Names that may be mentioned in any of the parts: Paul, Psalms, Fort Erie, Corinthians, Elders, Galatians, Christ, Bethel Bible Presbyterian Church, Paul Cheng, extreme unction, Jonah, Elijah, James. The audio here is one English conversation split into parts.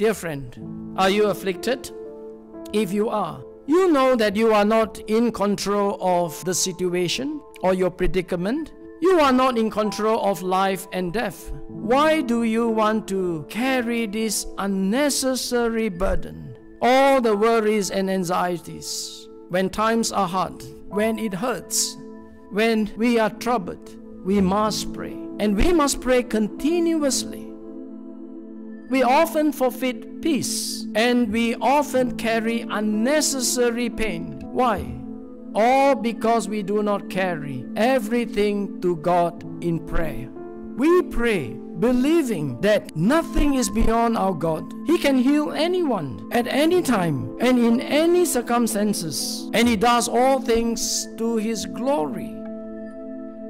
Dear friend, are you afflicted? If you are, you know that you are not in control of the situation or your predicament. You are not in control of life and death. Why do you want to carry this unnecessary burden? All the worries and anxieties, when times are hard, when it hurts, when we are troubled, we must pray. And we must pray continuously. We often forfeit peace, and we often carry unnecessary pain. Why? All because we do not carry everything to God in prayer. We pray believing that nothing is beyond our God. He can heal anyone at any time and in any circumstances, and He does all things to His glory.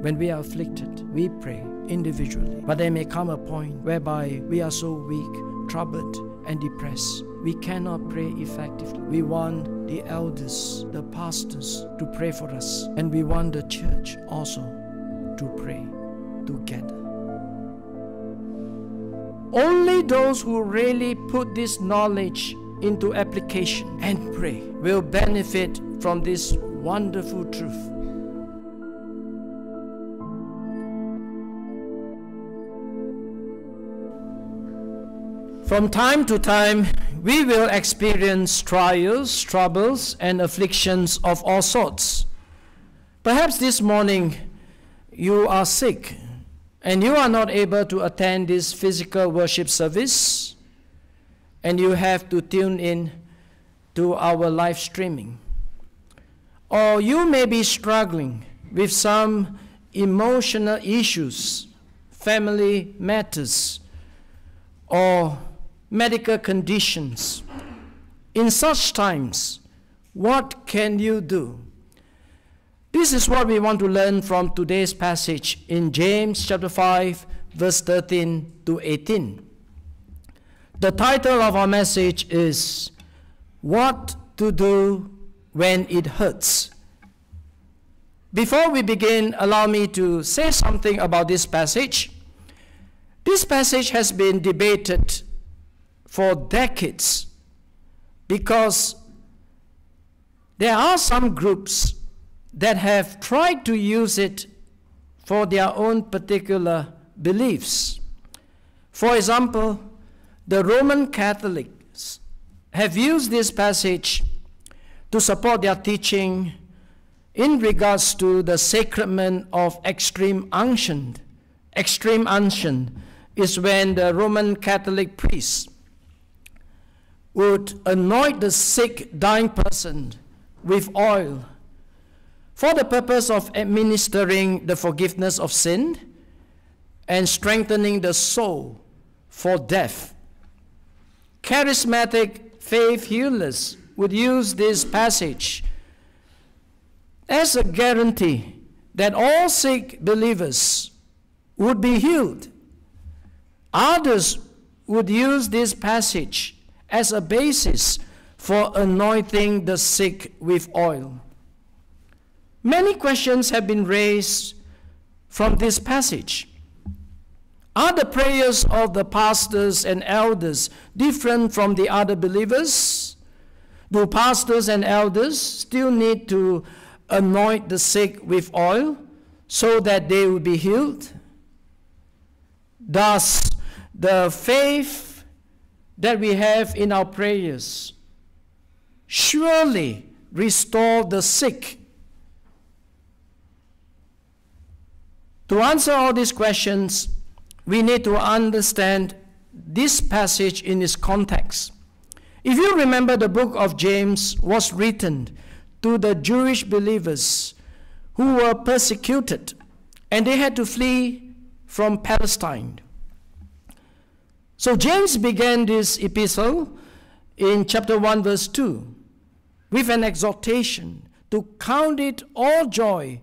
When we are afflicted, we pray individually. But there may come a point whereby we are so weak, troubled, and depressed. We cannot pray effectively. We want the elders, the pastors, to pray for us. And we want the church also to pray together. Only those who really put this knowledge into application and pray will benefit from this wonderful truth. From time to time, we will experience trials, troubles, and afflictions of all sorts. Perhaps this morning you are sick and you are not able to attend this physical worship service, and you have to tune in to our live streaming. Or you may be struggling with some emotional issues, family matters, or medical conditions. In such times, what can you do? This is what we want to learn from today's passage in James chapter 5, verse 13 to 18. The title of our message is, What to Do When It Hurts. Before we begin, allow me to say something about this passage. This passage has been debated for decades, because there are some groups that have tried to use it for their own particular beliefs. For example, the Roman Catholics have used this passage to support their teaching in regards to the sacrament of extreme unction. Extreme unction is when the Roman Catholic priests would anoint the sick, dying person with oil for the purpose of administering the forgiveness of sin and strengthening the soul for death. Charismatic faith healers would use this passage as a guarantee that all sick believers would be healed. Others would use this passage as a basis for anointing the sick with oil. Many questions have been raised from this passage. Are the prayers of the pastors and elders different from the other believers? Do pastors and elders still need to anoint the sick with oil so that they will be healed? Does the faith that we have in our prayers surely restore the sick? To answer all these questions, we need to understand this passage in its context. If you remember, the book of James was written to the Jewish believers who were persecuted, and they had to flee from Palestine. So James began this epistle in chapter 1, verse 2, with an exhortation to count it all joy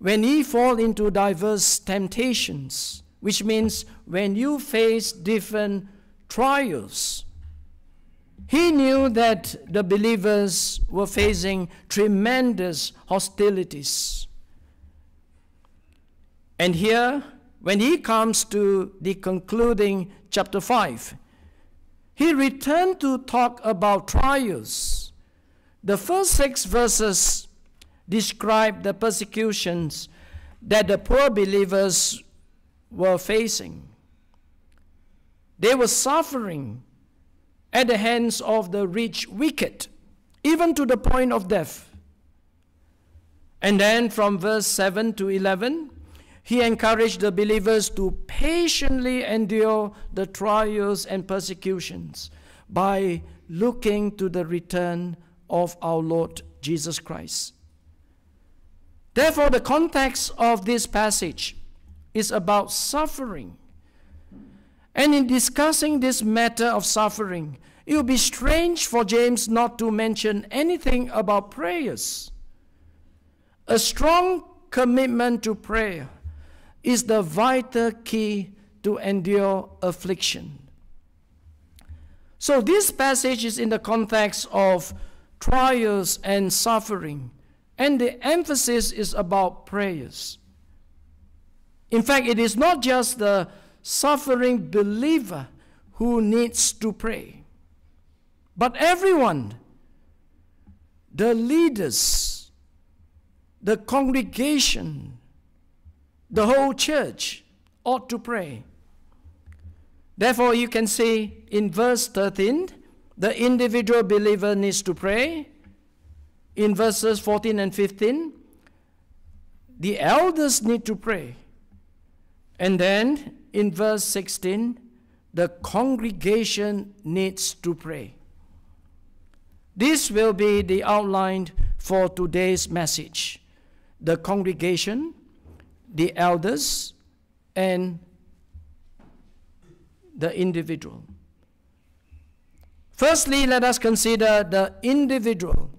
when ye fall into diverse temptations, which means when you face different trials. He knew that the believers were facing tremendous hostilities. And here, when he comes to the concluding chapter 5, he return to talk about trials. The first 6 verses describe the persecutions that the poor believers were facing. They were suffering at the hands of the rich wicked, even to the point of death. And then from verse 7 to 11, he encouraged the believers to patiently endure the trials and persecutions by looking to the return of our Lord Jesus Christ. Therefore, the context of this passage is about suffering. And in discussing this matter of suffering, it would be strange for James not to mention anything about prayers. A strong commitment to prayer is the vital key to endure affliction. So this passage is in the context of trials and suffering, and the emphasis is about prayers. In fact, it is not just the suffering believer who needs to pray, but everyone, the leaders, the congregation, the whole church ought to pray. Therefore, you can see in verse 13, the individual believer needs to pray. In verses 14 and 15, the elders need to pray. And then in verse 16, the congregation needs to pray. This will be the outline for today's message: the congregation, the elders, and the individual. Firstly, let us consider the individual.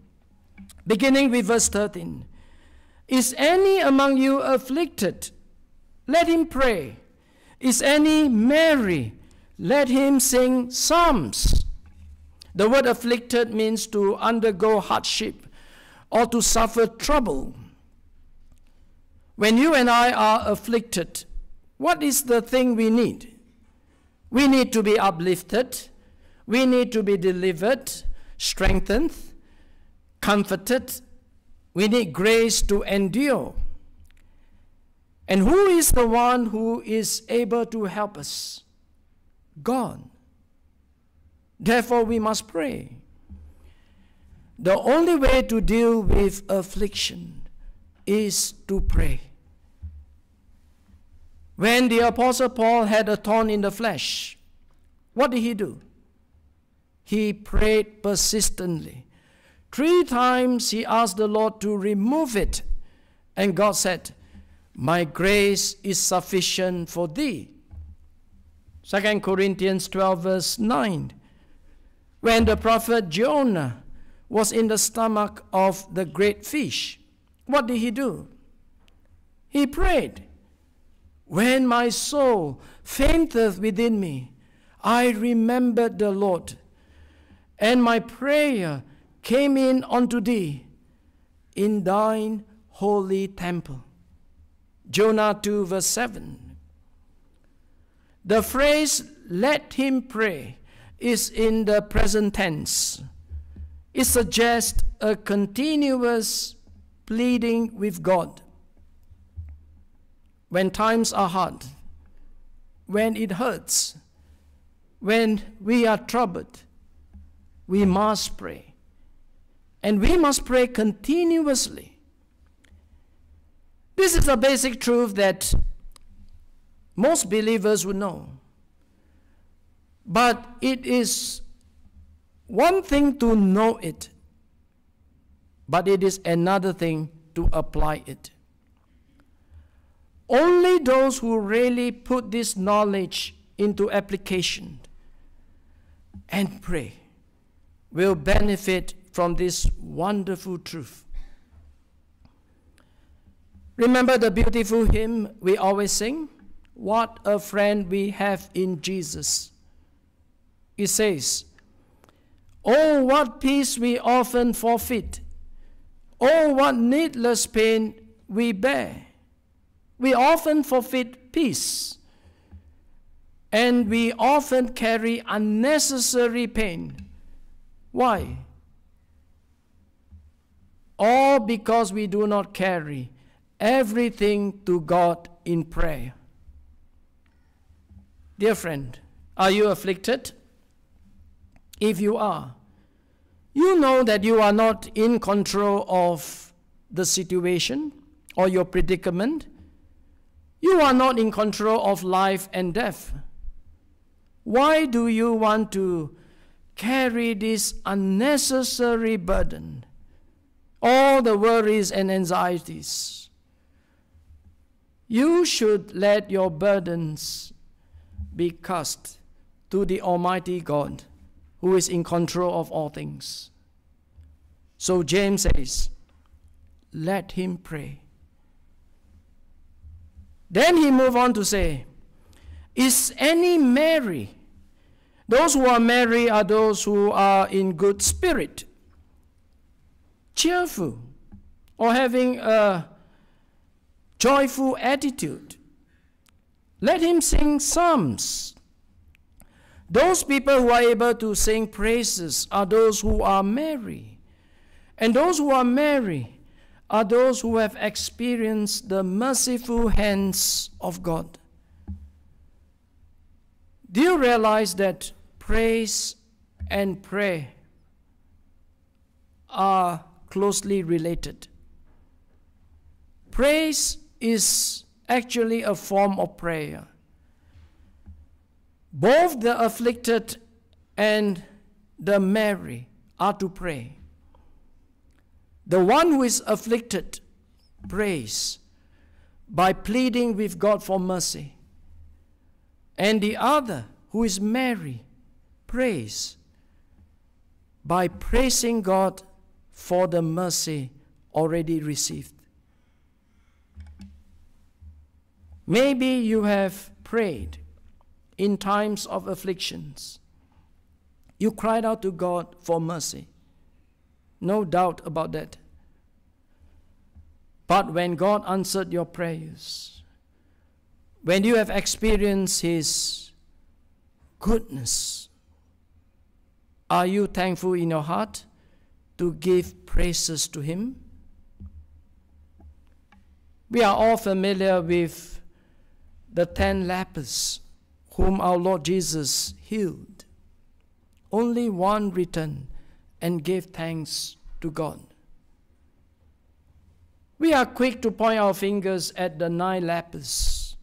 Beginning with verse 13. Is any among you afflicted? Let him pray. Is any merry? Let him sing psalms. The word afflicted means to undergo hardship or to suffer trouble. When you and I are afflicted, what is the thing we need? We need to be uplifted. We need to be delivered, strengthened, comforted. We need grace to endure. And who is the one who is able to help us? God. Therefore, we must pray. The only way to deal with affliction is to pray. When the Apostle Paul had a thorn in the flesh, what did he do? He prayed persistently. 3 times he asked the Lord to remove it, and God said, "My grace is sufficient for thee." 2 Corinthians 12 verse 9. When the prophet Jonah was in the stomach of the great fish, what did he do? He prayed. "When my soul fainteth within me, I remembered the Lord, and my prayer came in unto thee in thine holy temple." Jonah 2 verse 7. The phrase "let him pray" is in the present tense. It suggests a continuous pleading with God. When times are hard, when it hurts, when we are troubled, we must pray. And we must pray continuously. This is a basic truth that most believers would know. But it is one thing to know it, but it is another thing to apply it. Only those who really put this knowledge into application and pray will benefit from this wonderful truth. Remember the beautiful hymn we always sing, "What a Friend We Have in Jesus." It says, "Oh, what peace we often forfeit. Oh, what needless pain we bear." We often forfeit peace. And we often carry unnecessary pain. Why? All because we do not carry everything to God in prayer. Dear friend, are you afflicted? If you are, you know that you are not in control of the situation or your predicament. You are not in control of life and death. Why do you want to carry this unnecessary burden? All the worries and anxieties. You should let your burdens be cast to the Almighty God, who is in control of all things. So James says, let him pray. Then he moves on to say, is any merry? Those who are merry are those who are in good spirit, cheerful, or having a joyful attitude. Let him sing psalms. Those people who are able to sing praises are those who are merry. And those who are merry are those who have experienced the merciful hands of God. Do you realize that praise and prayer are closely related? Praise is actually a form of prayer. Both the afflicted and the merry are to pray. The one who is afflicted prays by pleading with God for mercy. And the other who is merry prays by praising God for the mercy already received. Maybe you have prayed in times of afflictions. You cried out to God for mercy. No doubt about that. But when God answered your prayers, when you have experienced His goodness, are you thankful in your heart to give praises to Him? We are all familiar with the 10 lepers. Whom our Lord Jesus healed. Only one returned and gave thanks to God. We are quick to point our fingers at the 9 lepers.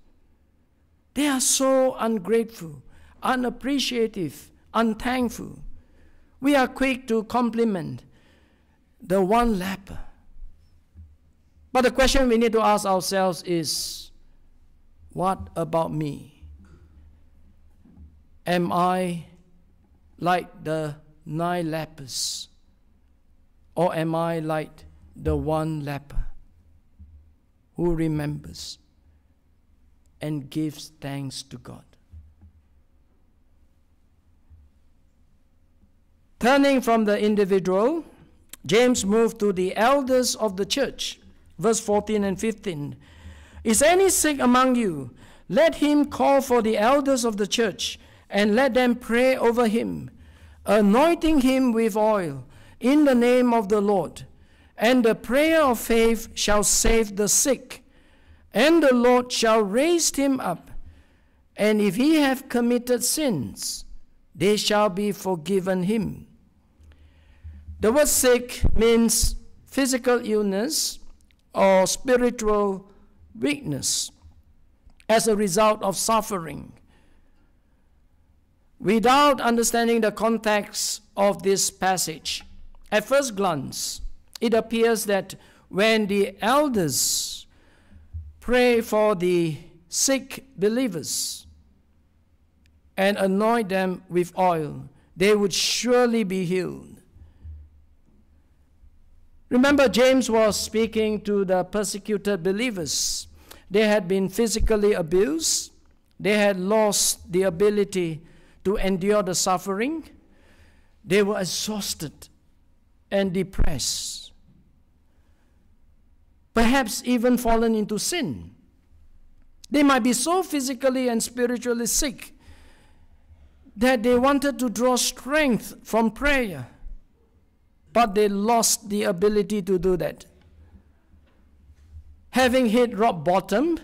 They are so ungrateful, unappreciative, unthankful. We are quick to compliment the 1 leper. But the question we need to ask ourselves is, what about me? Am I like the 9 lepers, or am I like the 1 leper who remembers and gives thanks to God? Turning from the individual, James moved to the elders of the church, verse 14 and 15. Is any sick among you? Let him call for the elders of the church, and let them pray over him, anointing him with oil in the name of the Lord. And the prayer of faith shall save the sick, and the Lord shall raise him up. And if he have committed sins, they shall be forgiven him. The word sick means physical illness or spiritual weakness as a result of suffering. Without understanding the context of this passage, at first glance, it appears that when the elders pray for the sick believers and anoint them with oil, they would surely be healed. Remember, James was speaking to the persecuted believers. They had been physically abused. They had lost the ability to endure the suffering. They were exhausted and depressed, perhaps even fallen into sin. They might be so physically and spiritually sick that they wanted to draw strength from prayer, but they lost the ability to do that. Having hit rock bottom,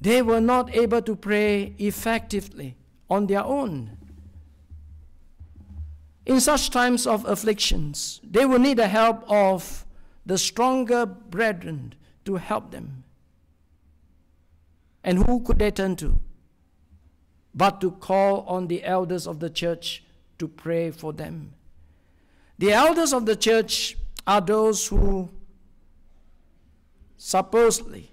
they were not able to pray effectively on their own. In such times of afflictions, they will need the help of the stronger brethren to help them. And who could they turn to but to call on the elders of the church to pray for them? The elders of the church are those who supposedly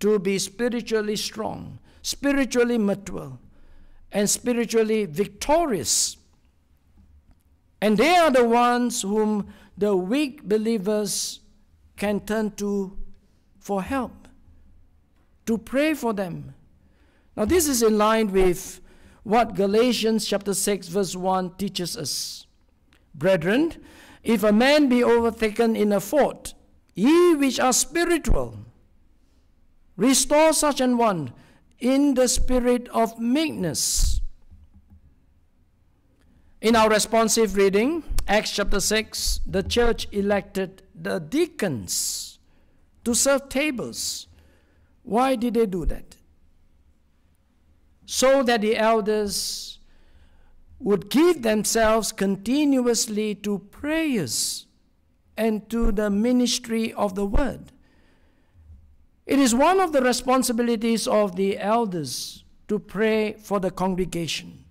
to be spiritually strong, spiritually mature, and spiritually victorious. And they are the ones whom the weak believers can turn to for help, to pray for them. Now this is in line with what Galatians chapter 6 verse 1 teaches us. Brethren, if a man be overtaken in a fault, ye which are spiritual, restore such an one in the spirit of meekness. In our responsive reading, Acts chapter 6, the church elected the deacons to serve tables. Why did they do that? So that the elders would give themselves continuously to prayers and to the ministry of the word. It is one of the responsibilities of the elders to pray for the congregation.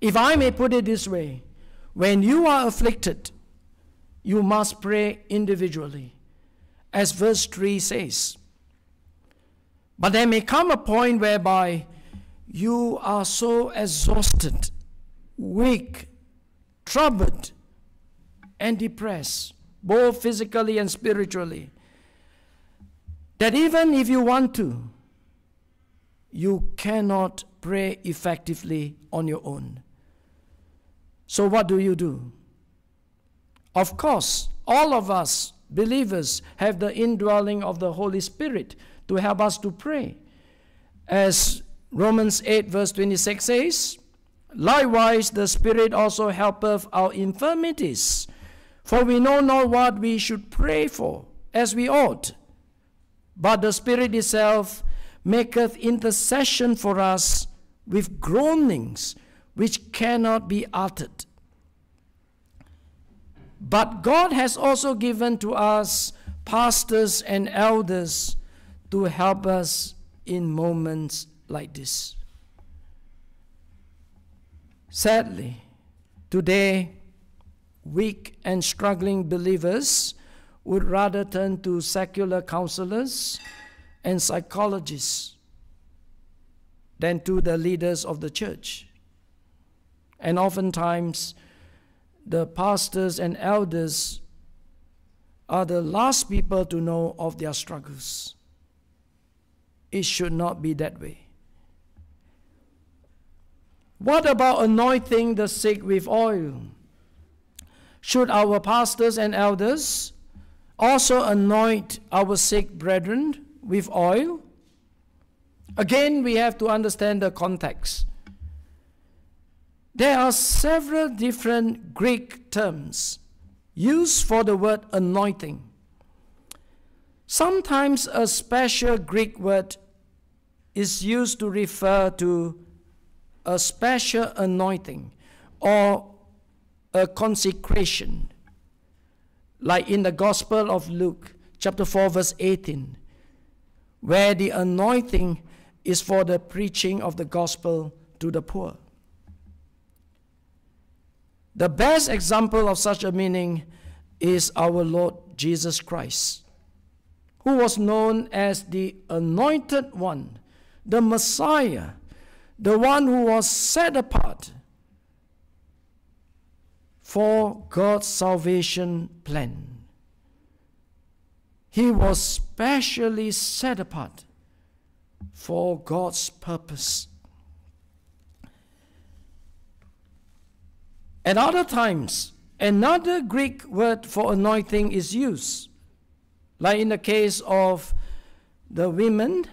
If I may put it this way, when you are afflicted, you must pray individually, as verse 3 says. But there may come a point whereby you are so exhausted, weak, troubled, and depressed, both physically and spiritually, that even if you want to, you cannot pray effectively on your own. So what do you do? Of course, all of us believers have the indwelling of the Holy Spirit to help us to pray. As Romans 8 verse 26 says, likewise the Spirit also helpeth our infirmities, for we know not what we should pray for as we ought. But the Spirit itself maketh intercession for us with groanings which cannot be uttered. But God has also given to us pastors and elders to help us in moments like this. Sadly, today, weak and struggling believers would rather turn to secular counselors and psychologists than to the leaders of the church. And oftentimes, the pastors and elders are the last people to know of their struggles. It should not be that way. What about anointing the sick with oil? Should our pastors and elders also anoint our sick brethren with oil? Again, we have to understand the context. There are several different Greek terms used for the word anointing. Sometimes a special Greek word is used to refer to a special anointing or a consecration. Like in the Gospel of Luke, chapter 4, verse 18, where the anointing is for the preaching of the gospel to the poor. The best example of such a meaning is our Lord Jesus Christ, who was known as the Anointed One, the Messiah, the one who was set apart for God's salvation plan. He was specially set apart for God's purpose. At other times, another Greek word for anointing is used, like in the case of the women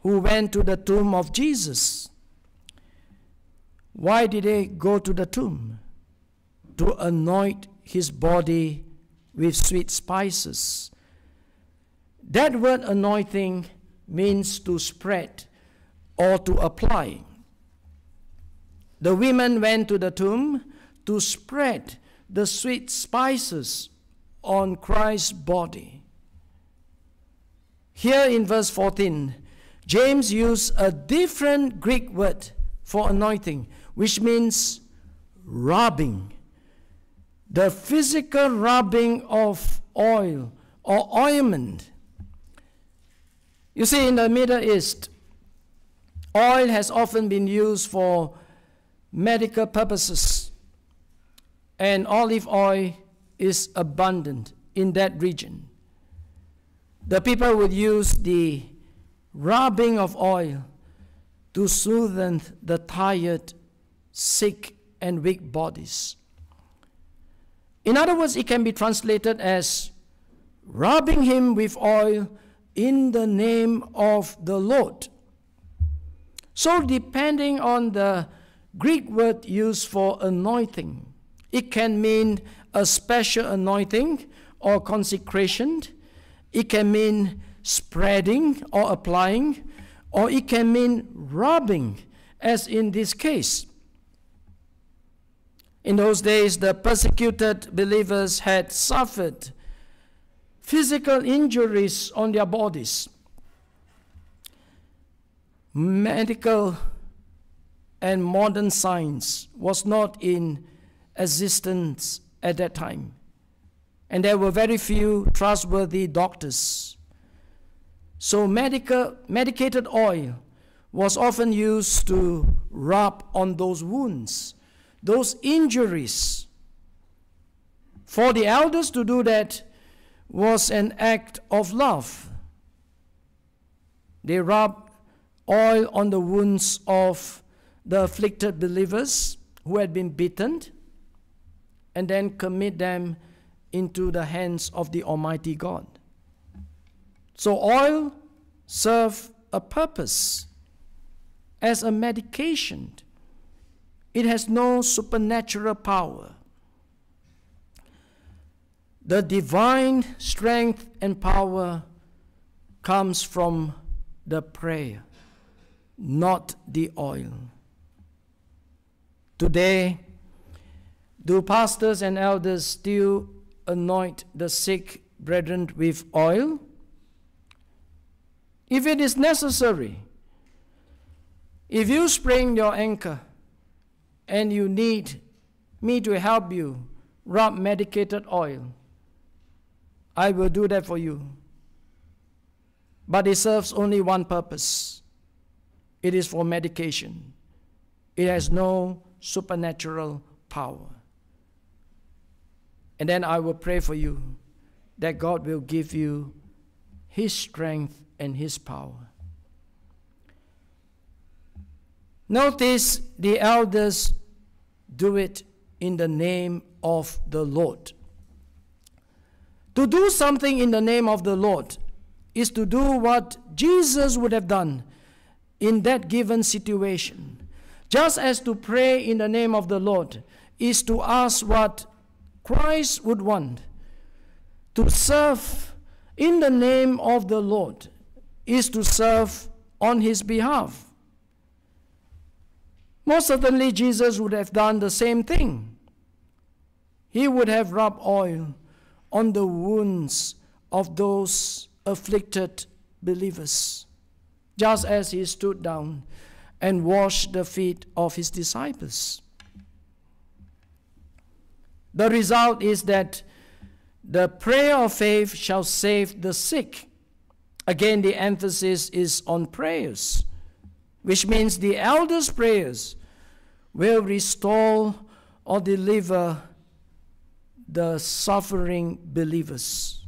who went to the tomb of Jesus. Why did they go to the tomb? To anoint his body with sweet spices. That word anointing means to spread or to apply. The women went to the tomb to spread the sweet spices on Christ's body. Here in verse 14, James used a different Greek word for anointing, which means rubbing. The physical rubbing of oil or ointment. You see, in the Middle East, oil has often been used for medical purposes, and olive oil is abundant in that region. The people would use the rubbing of oil to soothe the tired, sick, and weak bodies. In other words, it can be translated as rubbing him with oil in the name of the Lord. So depending on the Greek word used for anointing, it can mean a special anointing or consecration. It can mean spreading or applying, or it can mean rubbing, as in this case. In those days, the persecuted believers had suffered physical injuries on their bodies. Medical and modern science was not in existence at that time, and there were very few trustworthy doctors. So medicated oil was often used to rub on those wounds, those injuries. For the elders to do that was an act of love. They rubbed oil on the wounds of the afflicted believers who had been beaten, and then commit them into the hands of the Almighty God. So oil served a purpose as a medication. It has no supernatural power. The divine strength and power comes from the prayer, not the oil. Today, do pastors and elders still anoint the sick brethren with oil? If it is necessary, if you sprain your ankle and you need me to help you rub medicated oil, I will do that for you. But it serves only one purpose. It is for medication. It has no supernatural power. And then I will pray for you that God will give you his strength and his power. Notice the elders do it in the name of the Lord. To do something in the name of the Lord is to do what Jesus would have done in that given situation. Just as to pray in the name of the Lord is to ask what Christ would want. To serve in the name of the Lord is to serve on his behalf. Most certainly, Jesus would have done the same thing. He would have rubbed oil on the wounds of those afflicted believers, just as he stood down and washed the feet of his disciples. The result is that the prayer of faith shall save the sick. Again, the emphasis is on prayers, which means the elders' prayers will restore or deliver the suffering believers.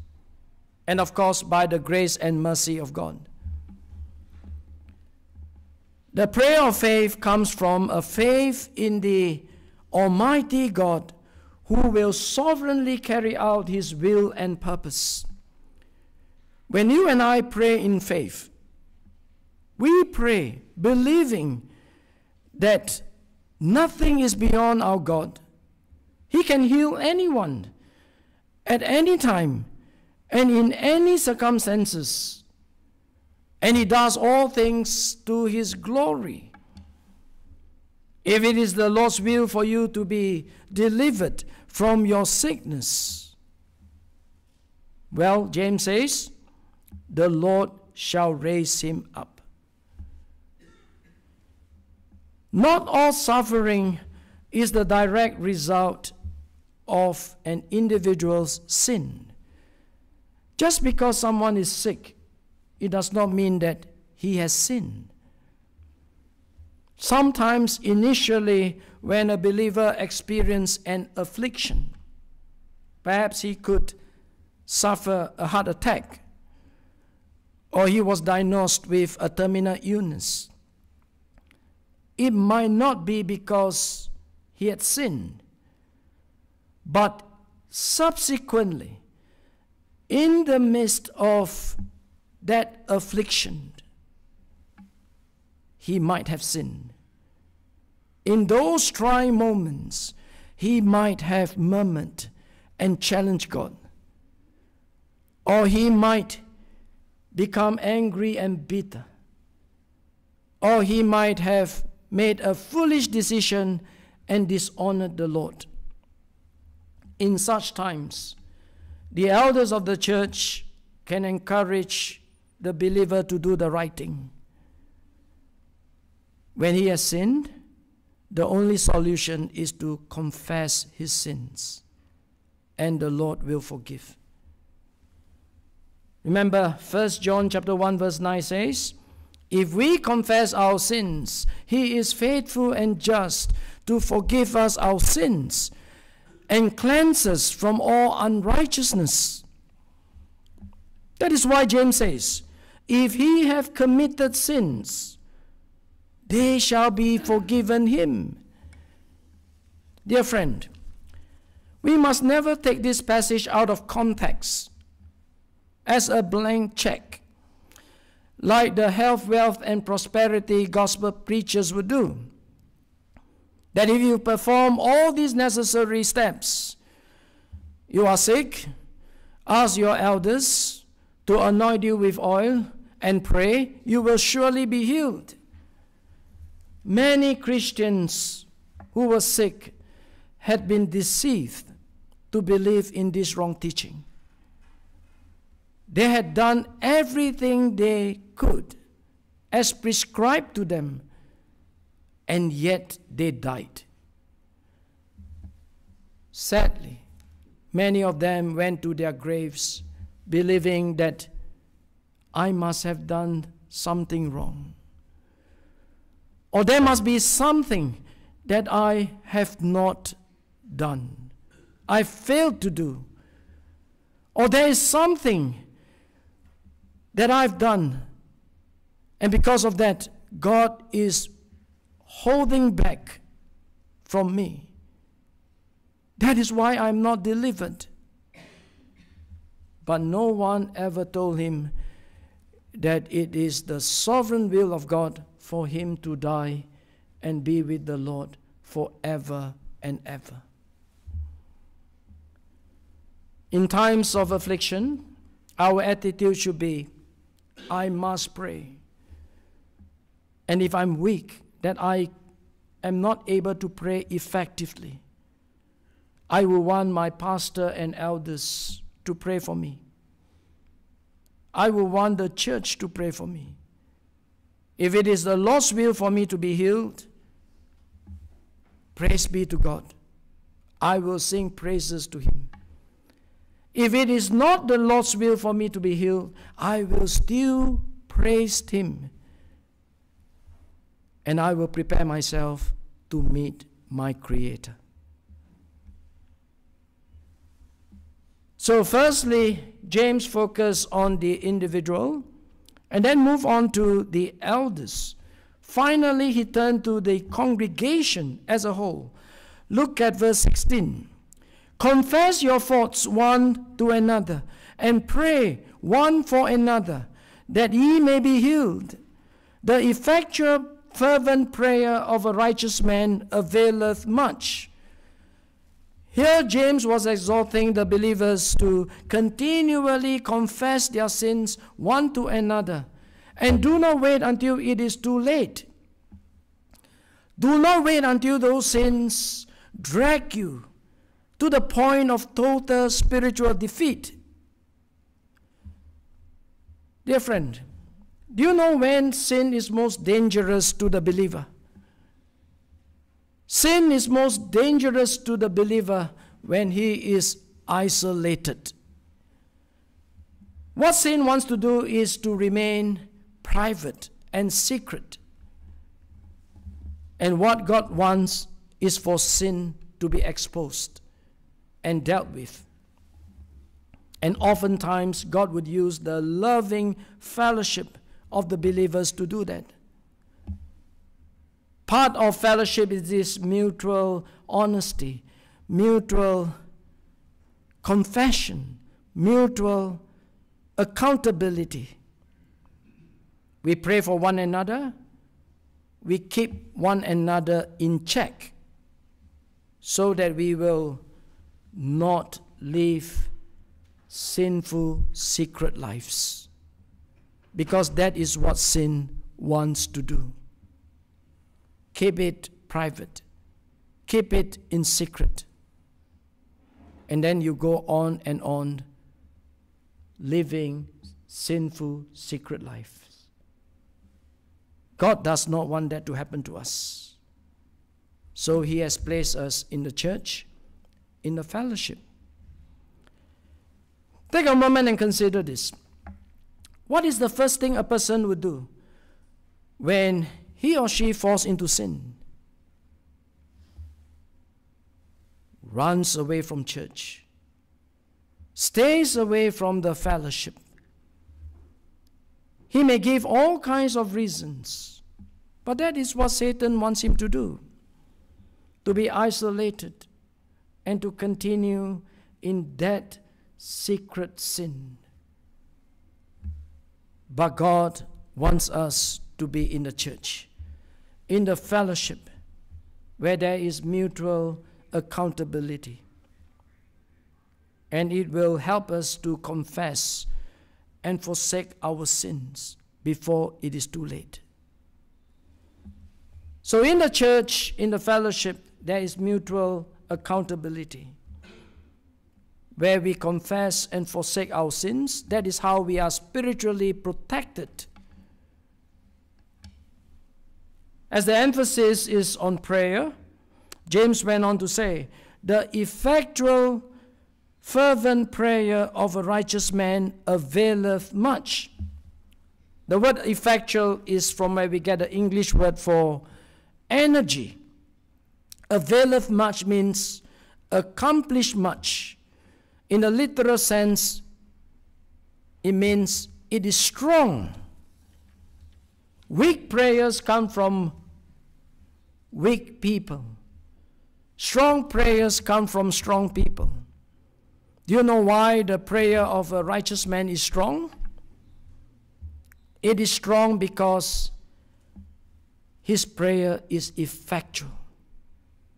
And of course, by the grace and mercy of God. The prayer of faith comes from a faith in the Almighty God, who will sovereignly carry out his will and purpose. When you and I pray in faith, we pray believing that Nothing is beyond our God. He can heal anyone, at any time, and in any circumstances. And He does all things to His glory. If it is the Lord's will for you to be delivered from your sickness, well, James says, the Lord shall raise him up. Not all suffering is the direct result of an individual's sin. Just because someone is sick, it does not mean that he has sinned. Sometimes initially, when a believer experiences an affliction, perhaps he could suffer a heart attack, or he was diagnosed with a terminal illness. It might not be because he had sinned, but subsequently, in the midst of that affliction, he might have sinned. In those trying moments, he might have murmured and challenged God, or he might become angry and bitter, or he might have made a foolish decision and dishonored the Lord. In such times, the elders of the church can encourage the believer to do the right thing. When he has sinned, the only solution is to confess his sins, and the Lord will forgive. Remember, 1 John chapter 1 verse 9 says, if we confess our sins, He is faithful and just to forgive us our sins and cleanse us from all unrighteousness. That is why James says, if he have committed sins, they shall be forgiven him. Dear friend, we must never take this passage out of context as a blank check, like the health, wealth, and prosperity gospel preachers would do. That if you perform all these necessary steps, you are sick, ask your elders to anoint you with oil and pray, you will surely be healed. Many Christians who were sick had been deceived to believe in this wrong teaching. They had done everything they could as prescribed to them, and yet they died. Sadly, many of them went to their graves believing that I must have done something wrong, or there must be something that I have not done, I failed to do, or there is something that I've done, and because of that, God is holding back from me. That is why I'm not delivered. But no one ever told him that it is the sovereign will of God for him to die and be with the Lord forever and ever. In times of affliction, our attitude should be, I must pray. And if I'm weak, that I am not able to pray effectively, I will want my pastor and elders to pray for me. I will want the church to pray for me. If it is the Lord's will for me to be healed, praise be to God. I will sing praises to Him. If it is not the Lord's will for me to be healed, I will still praise Him, and I will prepare myself to meet my Creator. So firstly, James focused on the individual, and then moved on to the elders. Finally, he turned to the congregation as a whole. Look at verse 16. Confess your faults one to another, and pray one for another, that ye may be healed. The effectual fervent prayer of a righteous man availeth much. Here James was exhorting the believers to continually confess their sins one to another, and do not wait until it is too late. Do not wait until those sins drag you to the point of total spiritual defeat. Dear friend, do you know when sin is most dangerous to the believer? Sin is most dangerous to the believer when he is isolated. What sin wants to do is to remain private and secret. And what God wants is for sin to be exposed and dealt with. And oftentimes, God would use the loving fellowship of the believers to do that. Part of fellowship is this mutual honesty, mutual confession, mutual accountability. We pray for one another. We keep one another in check so that we will not live sinful secret lives, because that is what sin wants to do. Keep it private. Keep it in secret. And then you go on and on living sinful secret lives. God does not want that to happen to us. So he has placed us in the church, in the fellowship. Take a moment and consider this. What is the first thing a person would do when he or she falls into sin? Runs away from church. Stays away from the fellowship. He may give all kinds of reasons, but that is what Satan wants him to do. To be isolated and to continue in that secret sin. But God wants us to be in the church, in the fellowship, where there is mutual accountability. And it will help us to confess and forsake our sins before it is too late. So in the church, in the fellowship, there is mutual accountability, where we confess and forsake our sins. That is how we are spiritually protected. As the emphasis is on prayer, James went on to say, the effectual, fervent prayer of a righteous man availeth much. The word effectual is from where we get the English word for energy. Availeth much means accomplish much. In a literal sense, it means it is strong. Weak prayers come from weak people. Strong prayers come from strong people. Do you know why the prayer of a righteous man is strong? It is strong because his prayer is effectual.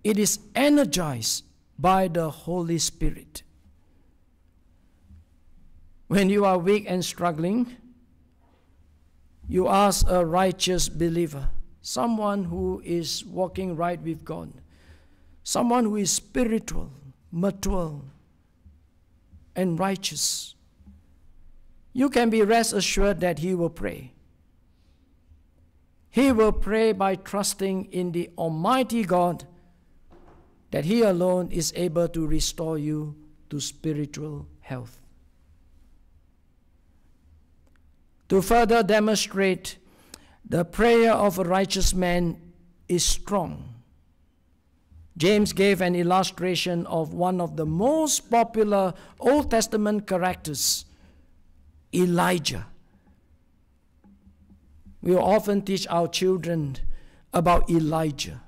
It is energized by the Holy Spirit. When you are weak and struggling, you ask a righteous believer, someone who is walking right with God, someone who is spiritual, mature, and righteous, you can be rest assured that he will pray. He will pray by trusting in the Almighty God, that he alone is able to restore you to spiritual health. To further demonstrate, the prayer of a righteous man is strong. James gave an illustration of one of the most popular Old Testament characters, Elijah. We often teach our children about Elijah.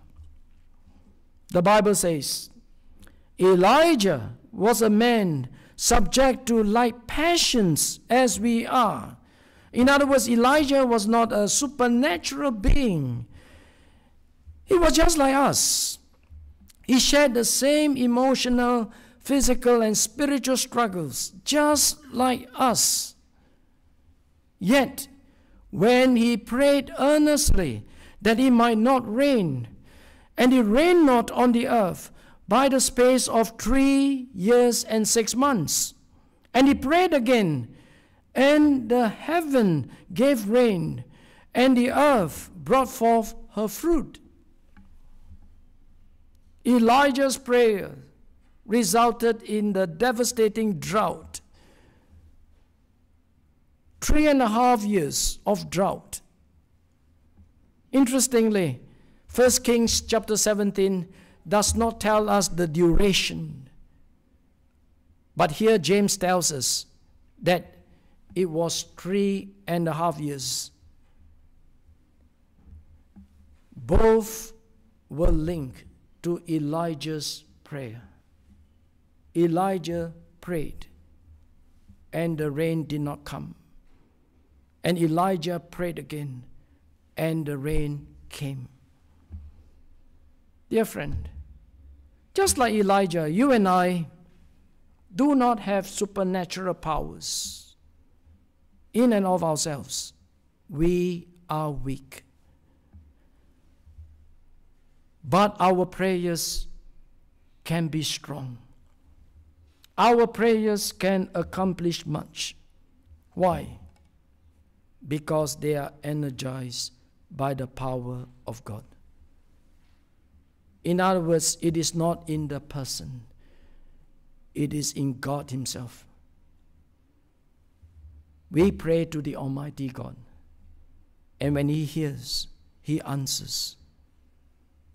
The Bible says, Elijah was a man subject to like passions as we are. In other words, Elijah was not a supernatural being. He was just like us. He shared the same emotional, physical, and spiritual struggles, just like us. Yet, when he prayed earnestly that it might not rain, and it rained not on the earth by the space of 3 years and 6 months. And he prayed again, and the heaven gave rain, and the earth brought forth her fruit. Elijah's prayer resulted in the devastating drought. 3.5 years of drought. Interestingly, 1 Kings chapter 17 does not tell us the duration. But here James tells us that it was 3.5 years. Both were linked to Elijah's prayer. Elijah prayed, and the rain did not come. And Elijah prayed again, and the rain came. Dear friend, just like Elijah, you and I do not have supernatural powers in and of ourselves. We are weak. But our prayers can be strong. Our prayers can accomplish much. Why? Because they are energized by the power of God. In other words, it is not in the person. It is in God himself. We pray to the Almighty God. And when he hears, he answers.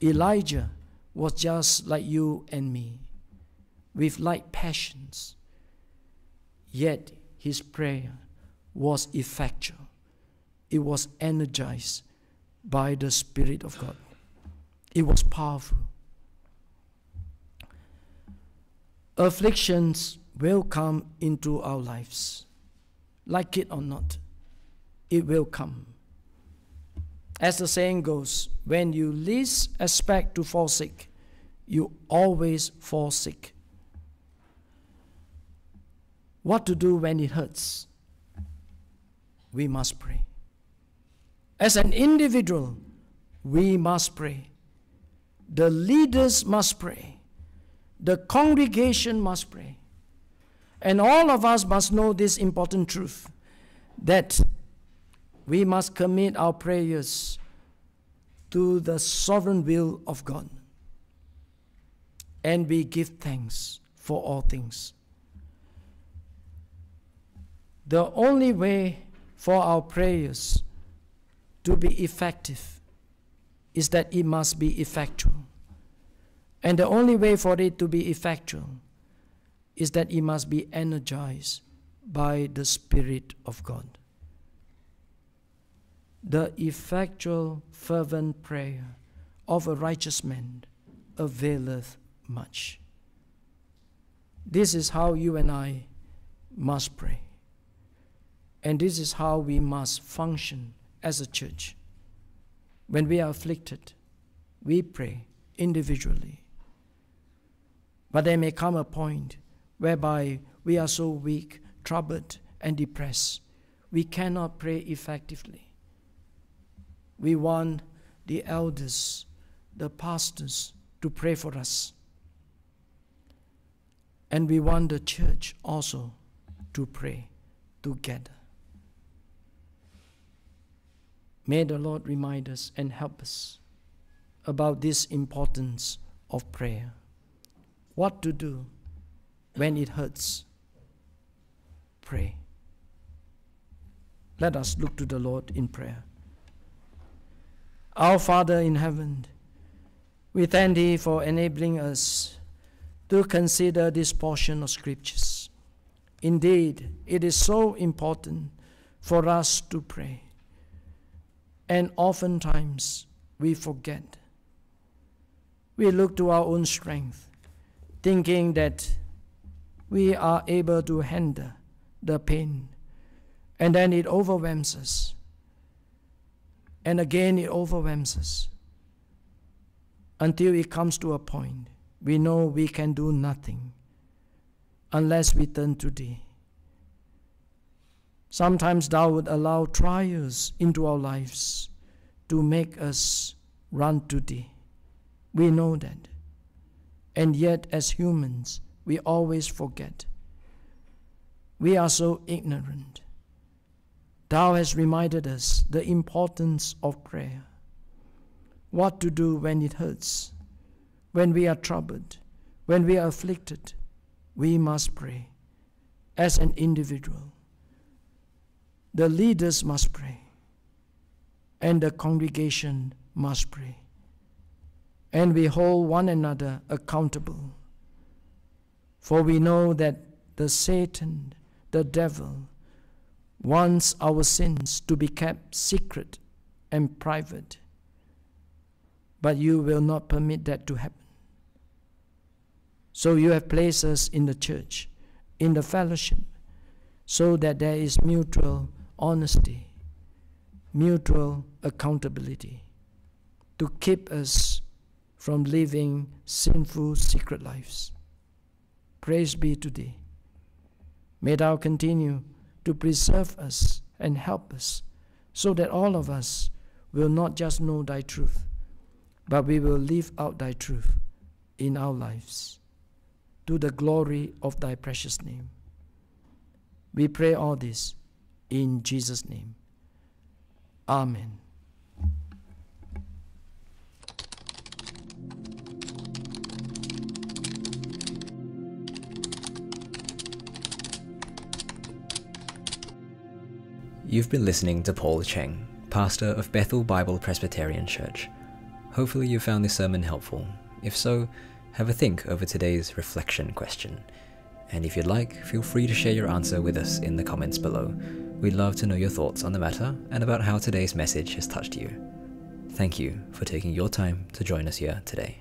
Elijah was just like you and me, with light passions. Yet his prayer was effectual. It was energized by the Spirit of God. It was powerful. Afflictions will come into our lives. Like it or not, it will come. As the saying goes, when you least expect to fall sick, you always fall sick. What to do when it hurts? We must pray. As an individual, we must pray. The leaders must pray. The congregation must pray. And all of us must know this important truth, that we must commit our prayers to the sovereign will of God. And we give thanks for all things. The only way for our prayers to be effective is that it must be effectual. And the only way for it to be effectual is that it must be energized by the Spirit of God. The effectual, fervent prayer of a righteous man availeth much. This is how you and I must pray. And this is how we must function as a church. When we are afflicted, we pray individually. But there may come a point whereby we are so weak, troubled, and depressed, we cannot pray effectively. We want the elders, the pastors, to pray for us. And we want the church also to pray together. May the Lord remind us and help us about this importance of prayer. What to do when it hurts? Pray. Let us look to the Lord in prayer. Our Father in heaven, we thank Thee for enabling us to consider this portion of Scriptures. Indeed, it is so important for us to pray. And oftentimes, we forget. We look to our own strength, thinking that we are able to handle the pain. And then it overwhelms us. And again, it overwhelms us. until it comes to a point we know we can do nothing unless we turn to Thee. Sometimes Thou would allow trials into our lives to make us run to Thee. We know that. And yet, as humans, we always forget. We are so ignorant. Thou hast reminded us the importance of prayer, what to do when it hurts, when we are troubled, when we are afflicted. We must pray as an individual. The leaders must pray, and the congregation must pray. And we hold one another accountable, for we know that the Satan, the devil, wants our sins to be kept secret and private, but You will not permit that to happen. So You have placed us in the church, in the fellowship, so that there is mutual honesty, mutual accountability, to keep us from living sinful secret lives. Praise be to Thee. May Thou continue to preserve us and help us, so that all of us will not just know Thy truth, but we will live out Thy truth in our lives, to the glory of Thy precious name. We pray all this in Jesus' name. Amen. You've been listening to Paul Cheng, pastor of Bethel Bible Presbyterian Church. Hopefully you found this sermon helpful. If so, have a think over today's reflection question. And if you'd like, feel free to share your answer with us in the comments below. We'd love to know your thoughts on the matter and about how today's message has touched you. Thank you for taking your time to join us here today.